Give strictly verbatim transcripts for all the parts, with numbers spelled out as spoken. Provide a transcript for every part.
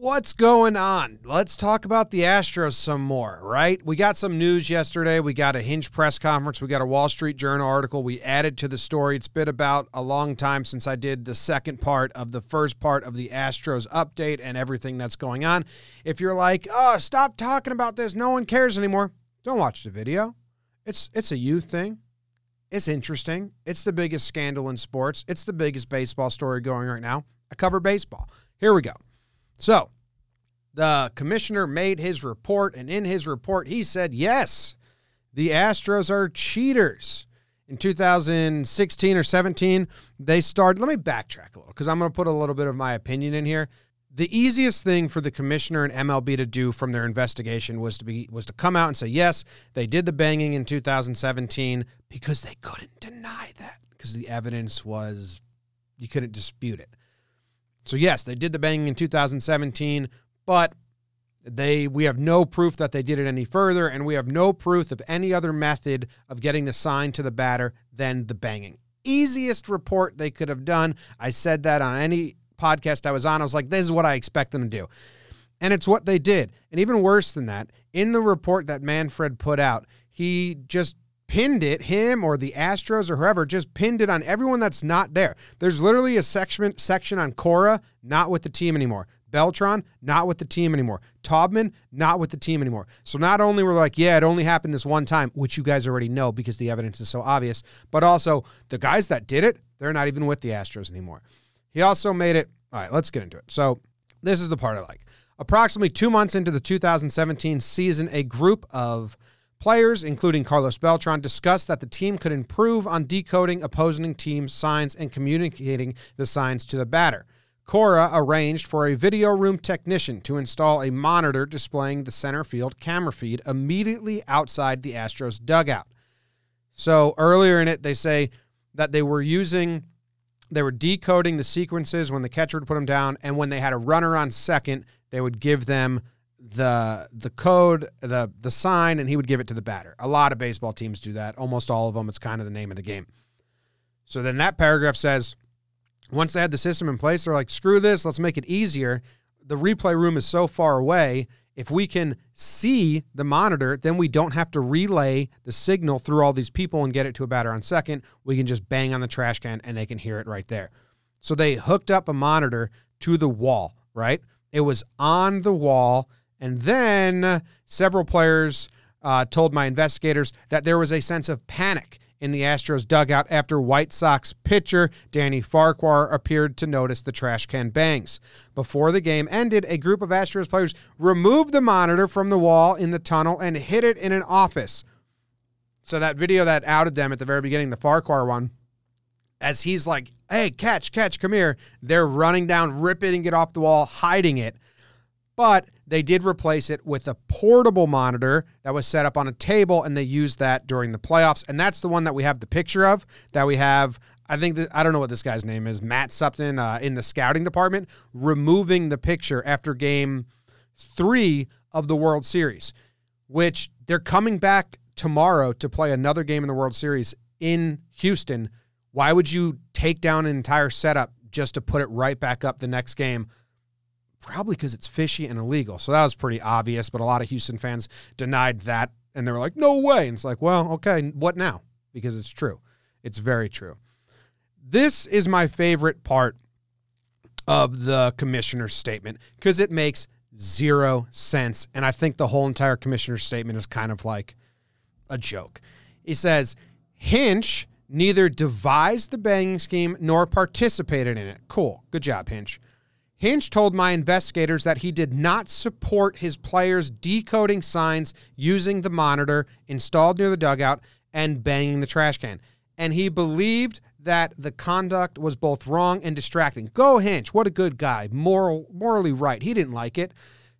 What's going on? Let's talk about the Astros some more, right? We got some news yesterday. We got a Hinch press conference. We got a Wall Street Journal article we added to the story. It's been about a long time since I did the second part of the first part of the Astros update and everything that's going on. If you're like, oh, stop talking about this, no one cares anymore, don't watch the video. It's, it's a you thing. It's interesting. It's the biggest scandal in sports. It's the biggest baseball story going right now. I cover baseball. Here we go. So the commissioner made his report, and in his report, he said, yes, the Astros are cheaters. In two thousand sixteen or seventeen, they started. Let me backtrack a little because I'm going to put a little bit of my opinion in here. The easiest thing for the commissioner and M L B to do from their investigation was to be was to come out and say, yes, they did the banging in two thousand seventeen, because they couldn't deny that because the evidence was, you couldn't dispute it. So, yes, they did the banging in two thousand seventeen, but they we have no proof that they did it any further, and we have no proof of any other method of getting the sign to the batter than the banging. Easiest report they could have done. I said that on any podcast I was on. I was like, this is what I expect them to do. And it's what they did. And even worse than that, in the report that Manfred put out, he just pinned it, him or the Astros or whoever, just pinned it on everyone that's not there. There's literally a section section on Cora, not with the team anymore. Beltran, not with the team anymore. Taubman, not with the team anymore. So not only were like, yeah, it only happened this one time, which you guys already know because the evidence is so obvious, but also the guys that did it, they're not even with the Astros anymore. He also made it, all right, let's get into it. So this is the part I like. Approximately two months into the two thousand seventeen season, a group of players, including Carlos Beltran, discussed that the team could improve on decoding opposing team signs and communicating the signs to the batter. Cora arranged for a video room technician to install a monitor displaying the center field camera feed immediately outside the Astros dugout. So earlier in it, they say that they were using, they were decoding the sequences when the catcher would put them down, and when they had a runner on second, they would give them the the code, the the sign, and he would give it to the batter. A lot of baseball teams do that. Almost all of them. It's kind of the name of the game. So then that paragraph says, once they had the system in place, they're like, screw this, let's make it easier. The replay room is so far away. If we can see the monitor, then we don't have to relay the signal through all these people and get it to a batter on second. We can just bang on the trash can and they can hear it right there. So they hooked up a monitor to the wall, right? It was on the wall. And then several players uh, told my investigators that there was a sense of panic in the Astros dugout after White Sox pitcher Danny Farquhar appeared to notice the trash can bangs. Before the game ended, a group of Astros players removed the monitor from the wall in the tunnel and hid it in an office. So that video that outed them at the very beginning, the Farquhar one, as he's like, hey, catch, catch, come here, they're running down, ripping it off the wall, hiding it. But they did replace it with a portable monitor that was set up on a table, and they used that during the playoffs. And that's the one that we have the picture of, that we have, I think, that, I don't know what this guy's name is, Matt Supton uh, in the scouting department, removing the picture after game three of the World Series, which they're coming back tomorrow to play another game in the World Series in Houston. Why would you take down an entire setup just to put it right back up the next game? Probably because it's fishy and illegal. So that was pretty obvious, but a lot of Houston fans denied that, and they were like, no way. And it's like, well, okay, what now? Because it's true. It's very true. This is my favorite part of the commissioner's statement because it makes zero sense, and I think the whole entire commissioner's statement is kind of like a joke. He says, Hinch neither devised the banging scheme nor participated in it. Cool. Good job, Hinch. Hinch told my investigators that he did not support his players decoding signs using the monitor installed near the dugout and banging the trash can. And he believed that the conduct was both wrong and distracting. Go Hinch. What a good guy. Moral, morally right. He didn't like it.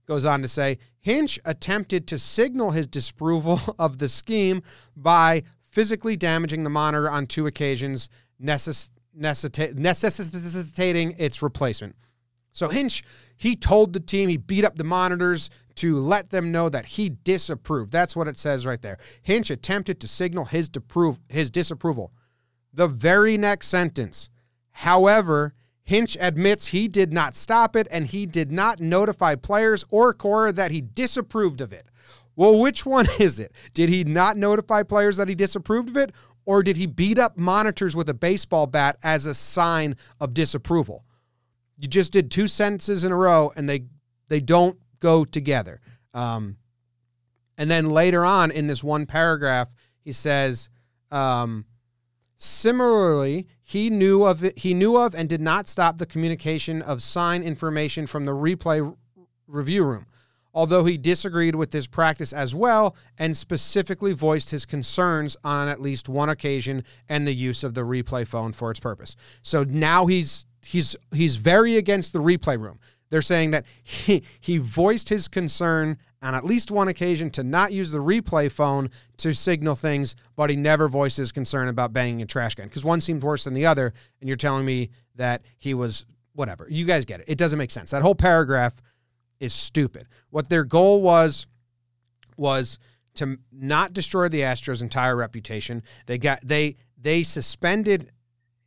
Goes on to say, Hinch attempted to signal his disapproval of the scheme by physically damaging the monitor on two occasions, necess- necessita- necessitating its replacement. So Hinch, he told the team, he beat up the monitors to let them know that he disapproved. That's what it says right there. Hinch attempted to signal his, his disapproval. The very next sentence, however, Hinch admits he did not stop it, and he did not notify players or Cora that he disapproved of it. Well, which one is it? Did he not notify players that he disapproved of it, or did he beat up monitors with a baseball bat as a sign of disapproval? You just did two sentences in a row, and they they don't go together. Um, and then later on in this one paragraph, he says, um, similarly, he knew of it, he knew of and did not stop the communication of sign information from the replay review room, although he disagreed with this practice as well and specifically voiced his concerns on at least one occasion and the use of the replay phone for its purpose. So now he's he's he's very against the replay room. They're saying that he, he voiced his concern on at least one occasion to not use the replay phone to signal things, but he never voiced his concern about banging a trash can because one seemed worse than the other, and you're telling me that he was whatever. You guys get it. It doesn't make sense. That whole paragraph is stupid. What their goal was, was to not destroy the Astros' entire reputation. They got they they suspended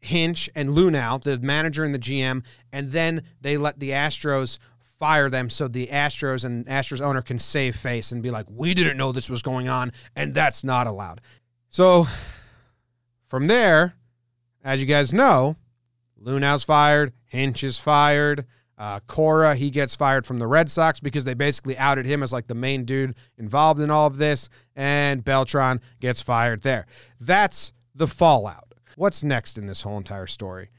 Hinch and Luhnow, the manager and the G M, and then they let the Astros fire them so the Astros and Astros owner can save face and be like, we didn't know this was going on, and that's not allowed. So from there, as you guys know, Luhnow's fired, Hinch is fired, uh, Cora, he gets fired from the Red Sox because they basically outed him as like the main dude involved in all of this, and Beltran gets fired there. That's the fallout. What's next in this whole entire story?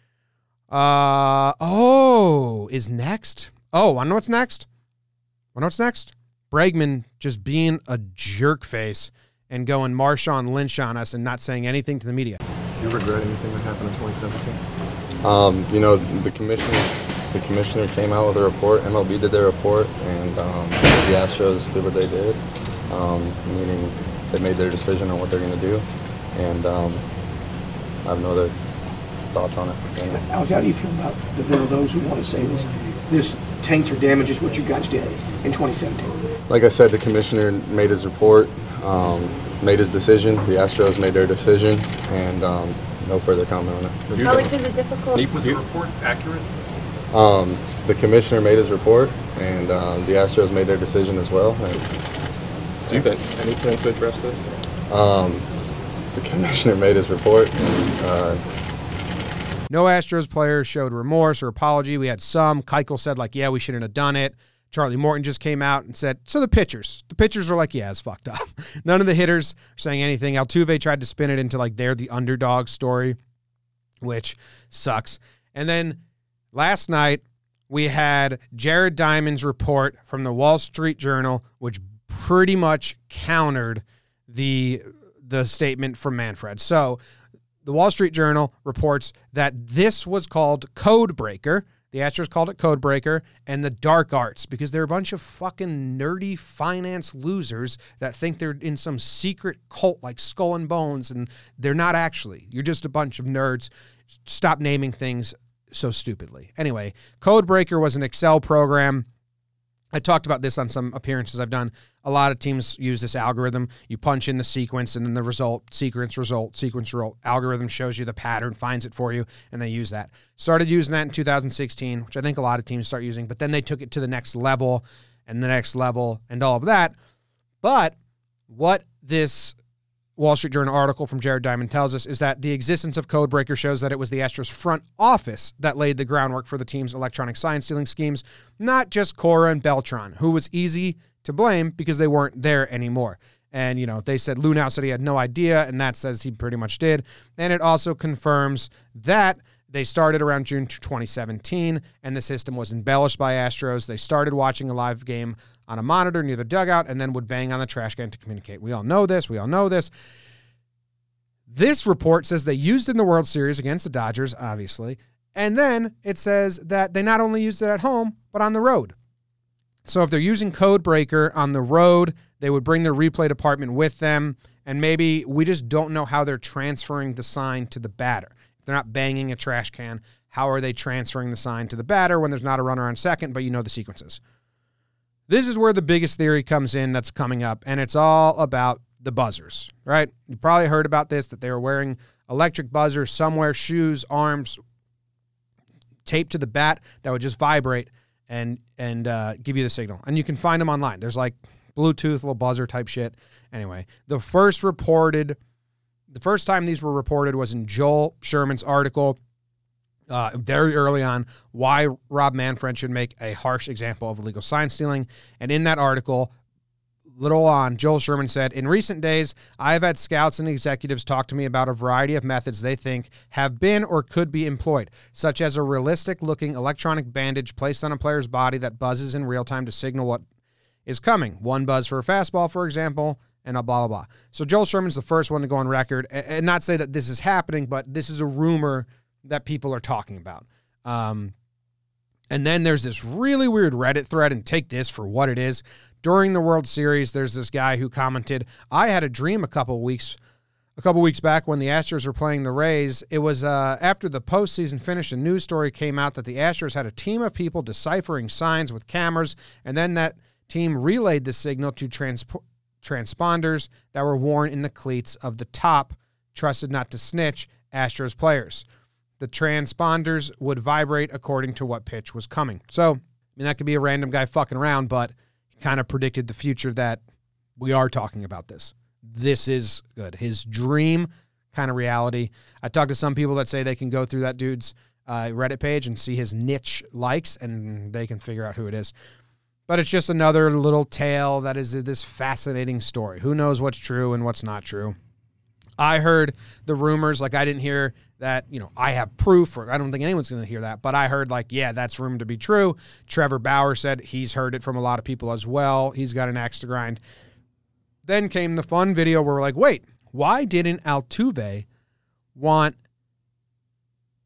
Uh, oh, is next? Oh, I know what's next. I know what's next. Bregman just being a jerk face and going Marshawn Lynch on us and not saying anything to the media. Do you regret anything that happened in twenty seventeen? Um, you know, the commissioner, the commissioner came out with a report. M L B did their report, and um, the Astros did what they did, um, meaning they made their decision on what they're going to do, and. Um, I have no other thoughts on it. Alex, how do you feel about the bill of those who want to say this, this taints or damages what you guys did in twenty seventeen? Like I said, the commissioner made his report, um, made his decision. The Astros made their decision, and um, no further comment on it. Alex, is it difficult? Was the report accurate? Um, the commissioner made his report, and um, the Astros made their decision as well. And, do you think any plan to address this? Um, The commissioner made his report. And, uh... no Astros players showed remorse or apology. We had some. Keuchel said, like, yeah, we shouldn't have done it. Charlie Morton just came out and said, so the pitchers. The pitchers were like, yeah, it's fucked up. None of the hitters are saying anything. Altuve tried to spin it into, like, they're the underdog story, which sucks. And then last night we had Jared Diamond's report from the Wall Street Journal, which pretty much countered the... the statement from Manfred. So the Wall Street Journal reports that this was called Codebreaker. The Astros called it Codebreaker and the Dark Arts because they're a bunch of fucking nerdy finance losers that think they're in some secret cult like Skull and Bones, and they're not actually. You're just a bunch of nerds. Stop naming things so stupidly. Anyway, Codebreaker was an Excel program. I talked about this on some appearances I've done. A lot of teams use this algorithm. You punch in the sequence and then the result, sequence, result, sequence, result. Algorithm shows you the pattern, finds it for you, and they use that. Started using that in two thousand sixteen, which I think a lot of teams start using, but then they took it to the next level and the next level and all of that. But what this Wall Street Journal article from Jared Diamond tells us is that the existence of Codebreaker shows that it was the Astros front office that laid the groundwork for the team's electronic sign stealing schemes, not just Cora and Beltran, who was easy to blame because they weren't there anymore. And, you know, they said Lunau said he had no idea, and that says he pretty much did. And it also confirms that they started around June twenty seventeen, and the system was embellished by Astros. They started watching a live game on a monitor near the dugout and then would bang on the trash can to communicate. We all know this. We all know this. This report says they used it in the World Series against the Dodgers, obviously. And then it says that they not only used it at home, but on the road. So if they're using Codebreaker on the road, they would bring their replay department with them. And maybe we just don't know how they're transferring the sign to the batter. They're not banging a trash can. How are they transferring the sign to the batter when there's not a runner on second, but you know the sequences? This is where the biggest theory comes in that's coming up, and it's all about the buzzers, right? You probably heard about this, that they were wearing electric buzzers somewhere, shoes, arms, taped to the bat that would just vibrate and and uh, give you the signal. And you can find them online. There's like Bluetooth, little buzzer type shit. Anyway, the first reported, the first time these were reported was in Joel Sherman's article uh, very early on, why Rob Manfred should make a harsh example of illegal sign stealing. And in that article, little on, Joel Sherman said, in recent days, I have had scouts and executives talk to me about a variety of methods they think have been or could be employed, such as a realistic-looking electronic bandage placed on a player's body that buzzes in real time to signal what is coming. One buzz for a fastball, for example, and a blah, blah, blah. So Joel Sherman's the first one to go on record and not say that this is happening, but this is a rumor that people are talking about. Um, and then there's this really weird Reddit thread, and take this for what it is. During the World Series, there's this guy who commented, I had a dream a couple weeks a couple weeks back when the Astros were playing the Rays. It was uh, after the postseason finished, a news story came out that the Astros had a team of people deciphering signs with cameras, and then that team relayed the signal to transpo transponders that were worn in the cleats of the top, trusted not to snitch, Astros players. The transponders would vibrate according to what pitch was coming. So, I mean, that could be a random guy fucking around, but kind of predicted the future that we are talking about this. This is good. His dream kind of reality. I talked to some people that say they can go through that dude's uh, Reddit page and see his niche likes, and they can figure out who it is. But it's just another little tale that is this fascinating story. Who knows what's true and what's not true? I heard the rumors, like I didn't hear that, you know, I have proof, or I don't think anyone's going to hear that, but I heard like, yeah, that's rumored to be true. Trevor Bauer said he's heard it from a lot of people as well. He's got an axe to grind. Then came the fun video where we're like, wait, why didn't Altuve want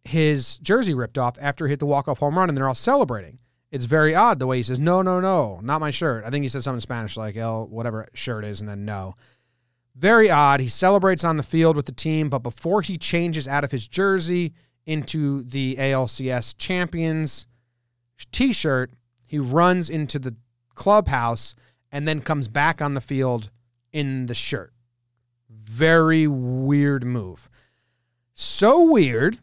his jersey ripped off after he hit the walk-off home run and they're all celebrating? It's very odd the way he says, no, no, no, not my shirt. I think he said something in Spanish like, el, whatever shirt is, and then no. Very odd. He celebrates on the field with the team, but before he changes out of his jersey into the A L C S champions t-shirt, he runs into the clubhouse and then comes back on the field in the shirt. Very weird move. So weird.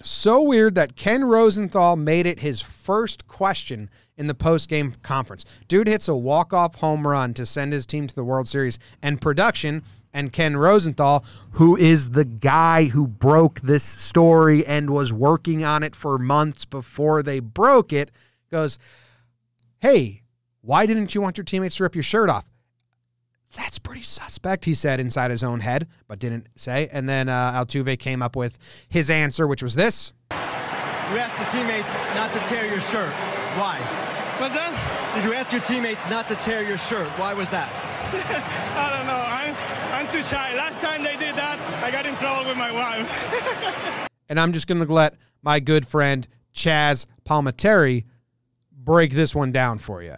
So weird that Ken Rosenthal made it his first question in the post-game conference. Dude hits a walk-off home run to send his team to the World Series and production, and Ken Rosenthal, who is the guy who broke this story and was working on it for months before they broke it, goes, hey, why didn't you want your teammates to rip your shirt off? That's pretty suspect, he said inside his own head, but didn't say. And then uh, Altuve came up with his answer, which was this. You asked the teammates not to tear your shirt. Why? What's that? Did you ask your teammates not to tear your shirt? Why was that? I don't know. I'm, I'm too shy. Last time they did that, I got in trouble with my wife. And I'm just going to let my good friend Chaz Palmiteri break this one down for you.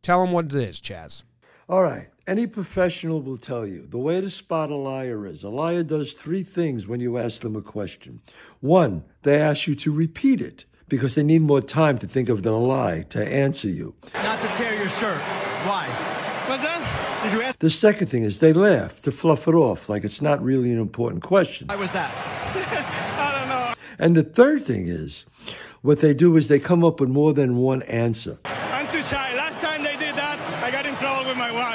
Tell him what it is, Chaz. All right. Any professional will tell you the way to spot a liar is a liar does three things when you ask them a question. One, they ask you to repeat it because they need more time to think of the lie to answer you. Not to tear your shirt. Why? What's that? Did you ask? The second thing is they laugh to fluff it off like it's not really an important question. Why was that? I don't know. And the third thing is what they do is they come up with more than one answer. I'm too shy. Last time they did that, I got in trouble with my wife.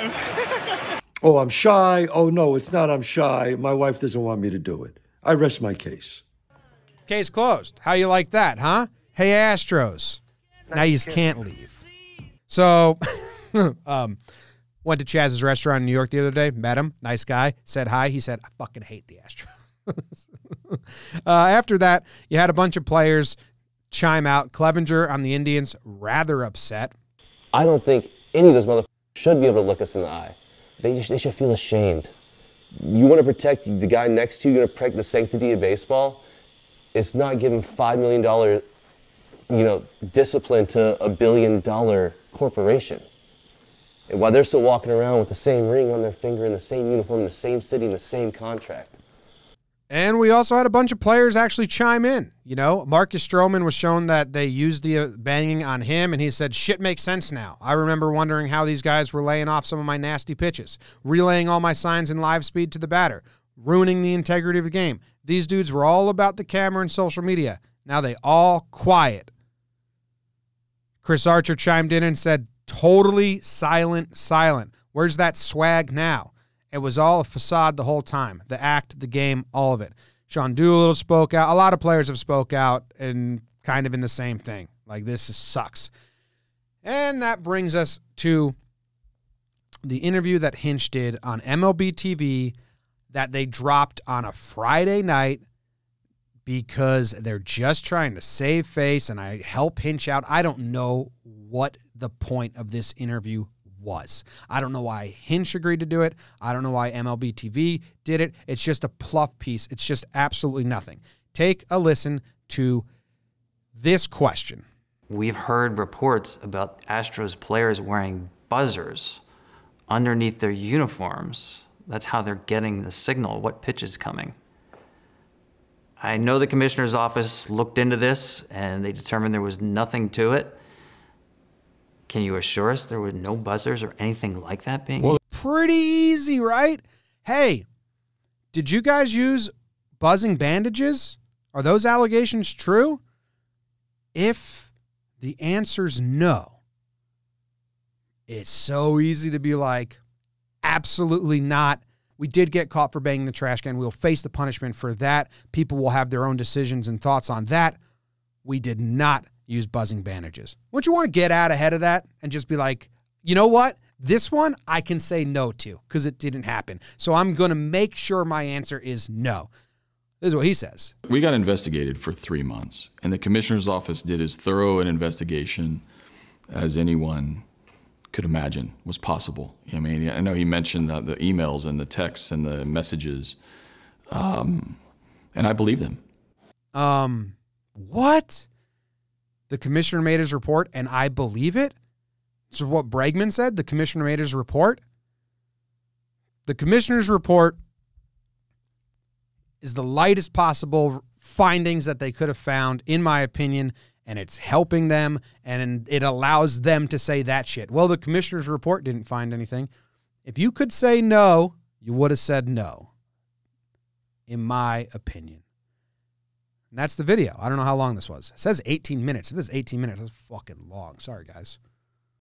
Oh, I'm shy. Oh, no, it's not I'm shy. My wife doesn't want me to do it. I rest my case. Case closed. How you like that, huh? Hey, Astros. Now you can't leave. So, um, went to Chaz's restaurant in New York the other day. Met him. Nice guy. Said hi. He said, I fucking hate the Astros. uh, after that, you had a bunch of players chime out. Clevenger on the Indians, rather upset. I don't think any of those motherfuckers should be able to look us in the eye. They should, they should feel ashamed. You want to protect the guy next to you, you want to protect the sanctity of baseball. It's not giving five million dollars, you know, discipline to a billion-dollar corporation. And while they're still walking around with the same ring on their finger and the same uniform, the same city, and the same contract. And we also had a bunch of players actually chime in. You know, Marcus Stroman was shown that they used the banging on him, and he said, shit makes sense now. I remember wondering how these guys were laying off some of my nasty pitches, relaying all my signs in live speed to the batter, ruining the integrity of the game. These dudes were all about the camera and social media. Now they all quiet. Chris Archer chimed in and said, totally silent, silent. Where's that swag now? It was all a facade the whole time. The act, the game, all of it. Sean Doolittle spoke out. A lot of players have spoke out and kind of in the same thing. Like, this is, sucks. And that brings us to the interview that Hinch did on M L B T V that they dropped on a Friday night because they're just trying to save face, and I help Hinch out. I don't know what the point of this interview was. I don't know why Hinch agreed to do it. I don't know why M L B T V did it. It's just a fluff piece. It's just absolutely nothing. Take a listen to this question. We've heard reports about Astros players wearing buzzers underneath their uniforms. That's how they're getting the signal, what pitch is coming. I know the commissioner's office looked into this and they determined there was nothing to it. Can you assure us there were no buzzers or anything like that being? Well, pretty easy, right? Hey, did you guys use buzzing bandages? Are those allegations true? If the answer's no, it's so easy to be like, absolutely not. We did get caught for banging the trash can. We'll face the punishment for that. People will have their own decisions and thoughts on that. We did not use buzzing bandages. Wouldn't you want to get out ahead of that and just be like, you know what? This one I can say no to because it didn't happen. So I'm going to make sure my answer is no. This is what he says. We got investigated for three months, and the commissioner's office did as thorough an investigation as anyone could imagine was possible. I mean, I know he mentioned the, the emails and the texts and the messages, um, and I believe them. Um, what? The commissioner made his report, and I believe it? So what Bregman said, the commissioner made his report? The commissioner's report is the lightest possible findings that they could have found, in my opinion, and it's helping them, and it allows them to say that shit. Well, the commissioner's report didn't find anything. If you could say no, you would have said no, in my opinion. And that's the video. I don't know how long this was. It says eighteen minutes. If this is eighteen minutes, that's fucking long. Sorry, guys.